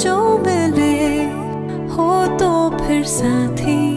जो मिले हो तो फिर साथी।